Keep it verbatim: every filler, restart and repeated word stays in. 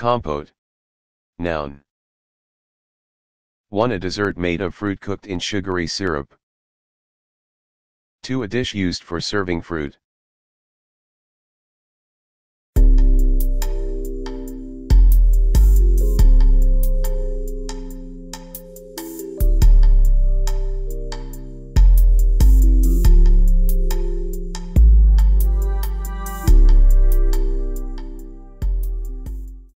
Compote. Noun. one. A dessert made of fruit cooked in sugary syrup. two. A dish used for serving fruit.